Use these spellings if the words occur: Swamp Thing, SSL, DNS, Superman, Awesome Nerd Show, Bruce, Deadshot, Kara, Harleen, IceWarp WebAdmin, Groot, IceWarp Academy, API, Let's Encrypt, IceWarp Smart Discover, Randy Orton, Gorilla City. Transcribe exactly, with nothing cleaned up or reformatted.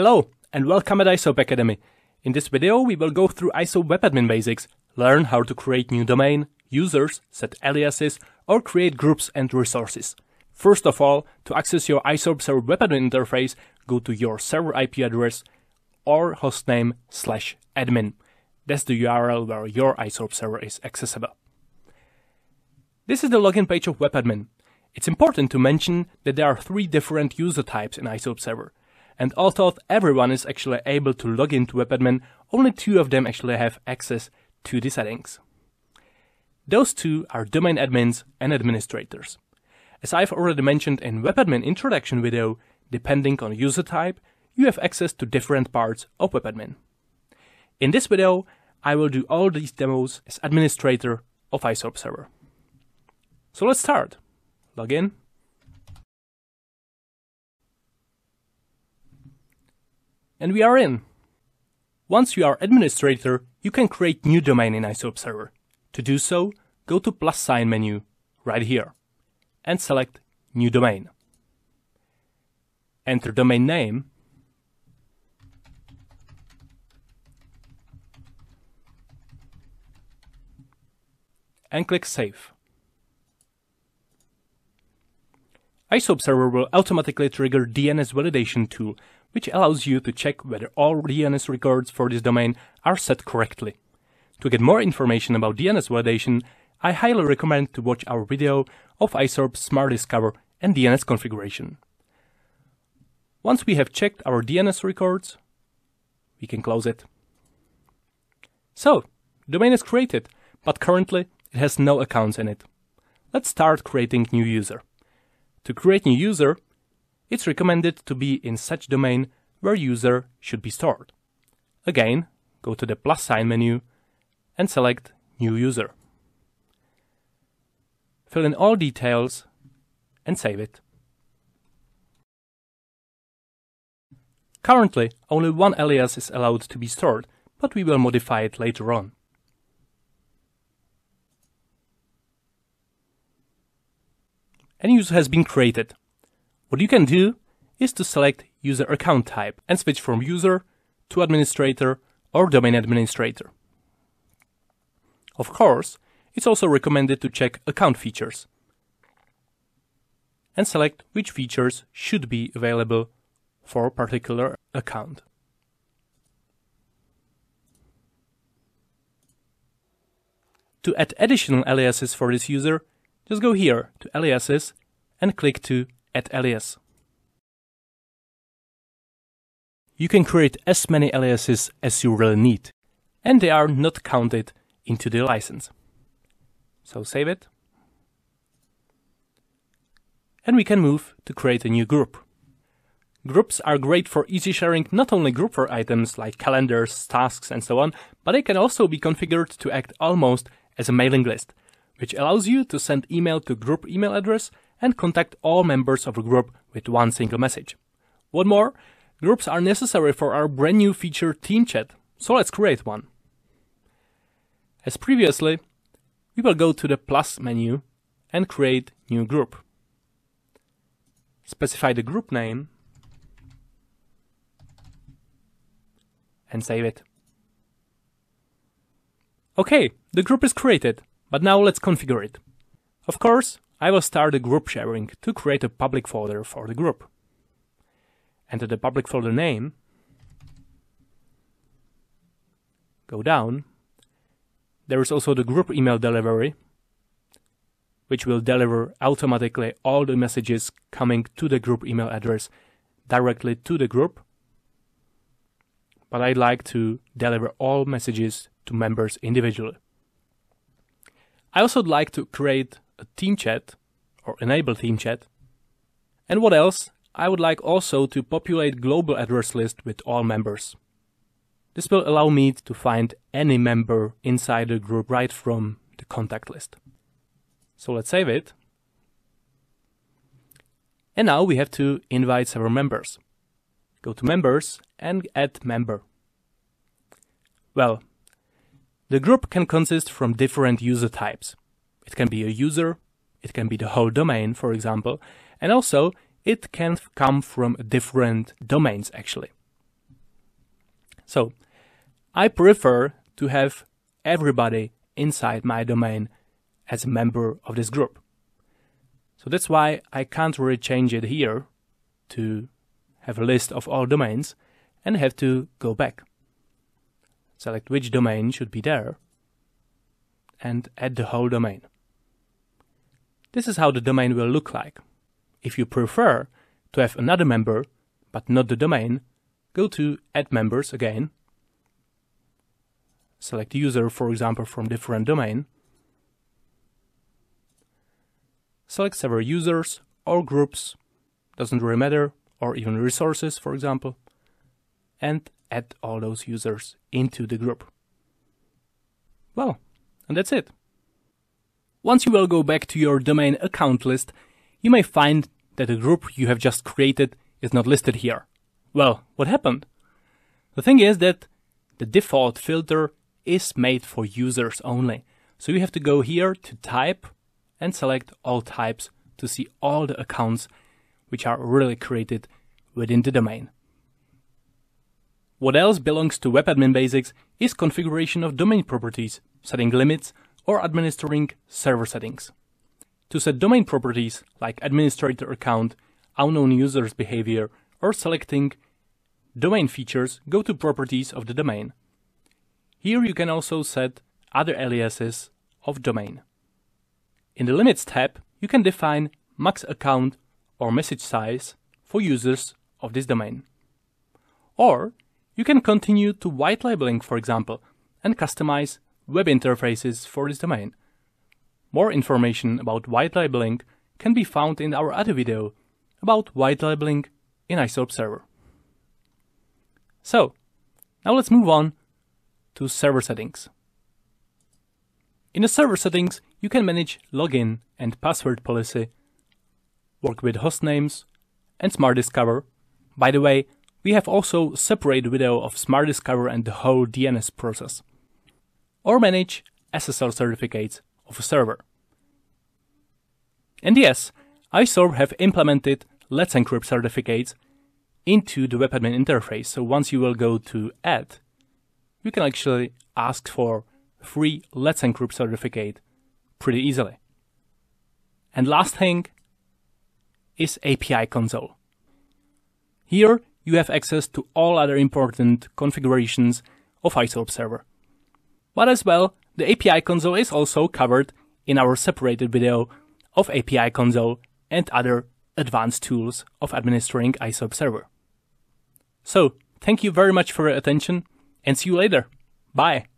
Hello and welcome at IceWarp Academy. In this video we will go through IceWarp WebAdmin basics, learn how to create new domain, users, set aliases or create groups and resources. First of all, to access your IceWarp server WebAdmin interface, go to your server I P address or hostname slash admin. That's the U R L where your IceWarp server is accessible. This is the login page of WebAdmin. It's important to mention that there are three different user types in IceWarp server. And although everyone is actually able to log into WebAdmin, only two of them actually have access to the settings. Those two are domain admins and administrators. As I've already mentioned in WebAdmin introduction video, depending on user type, you have access to different parts of WebAdmin. In this video, I will do all these demos as administrator of IceWarp server. So let's start. Log in. And we are in. Once you are administrator, you can create new domain in IceWarp server. To do so, go to plus sign menu right here and select new domain. Enter domain name and click save. IceWarp server will automatically trigger D N S validation tool, which allows you to check whether all D N S records for this domain are set correctly. To get more information about D N S validation, I highly recommend to watch our video of IceWarp Smart Discover and D N S configuration. Once we have checked our D N S records, we can close it. So, domain is created, but currently it has no accounts in it. Let's start creating new user. To create new user, it's recommended to be in such domain where user should be stored. Again, go to the plus sign menu and select new user. Fill in all details and save it. Currently, only one alias is allowed to be stored, but we will modify it later on. A new user has been created. What you can do is to select user account type and switch from user to administrator or domain administrator. Of course, it's also recommended to check account features and select which features should be available for a particular account. To add additional aliases for this user, just go here to aliases and click to add alias. You can create as many aliases as you really need, and they are not counted into the license. So save it. And we can move to create a new group. Groups are great for easy sharing not only group for items like calendars, tasks and so on, but they can also be configured to act almost as a mailing list, which allows you to send email to group email address and contact all members of a group with one single message. What more, groups are necessary for our brand new feature Team Chat, so let's create one. As previously, we will go to the plus menu and create new group. Specify the group name and save it. Okay, the group is created, but now let's configure it. Of course, I will start the group sharing to create a public folder for the group. Enter the public folder name, go down, there is also the group email delivery, which will deliver automatically all the messages coming to the group email address directly to the group, but I'd like to deliver all messages to members individually. I also would like to create a team chat or enable team chat. And what else? I would like also to populate global address list with all members. This will allow me to find any member inside the group right from the contact list. So let's save it. And now we have to invite several members. Go to members and add member. Well, the group can consist from different user types. It can be a user, it can be the whole domain, for example, and also it can come from different domains actually. So I prefer to have everybody inside my domain as a member of this group. So that's why I can't really change it here to have a list of all domains and have to go back. Select which domain should be there and add the whole domain. This is how the domain will look like. If you prefer to have another member but not the domain, go to Add Members again. Select user, for example, from different domain. Select several users or groups, doesn't really matter, or even resources, for example, and add all those users into the group. Well, and that's it. Once you will go back to your domain account list, you may find that the group you have just created is not listed here. Well, what happened? The thing is that the default filter is made for users only. So you have to go here to type and select all types to see all the accounts which are really created within the domain. What else belongs to WebAdmin basics is configuration of domain properties, setting limits, or administering server settings. To set domain properties like administrator account, unknown users behavior, or selecting domain features, go to properties of the domain. Here you can also set other aliases of domain. In the limits tab, you can define max account or message size for users of this domain. Or you can continue to white labeling, for example, and customize web interfaces for this domain. More information about white labeling can be found in our other video about white labeling in IceWarp Server. So, now let's move on to server settings. In the server settings, you can manage login and password policy, work with hostnames and Smart Discover. By the way, we have also separate video of Smart Discover and the whole D N S process. Or manage S S L certificates of a server. And yes, IceWarp have implemented Let's Encrypt certificates into the WebAdmin interface. So once you will go to Add, you can actually ask for free Let's Encrypt certificate pretty easily. And last thing is A P I console. Here you have access to all other important configurations of IceWarp Server. But as well, the A P I console is also covered in our separated video of A P I console and other advanced tools of administering IceWarp Server. So, thank you very much for your attention and see you later. Bye!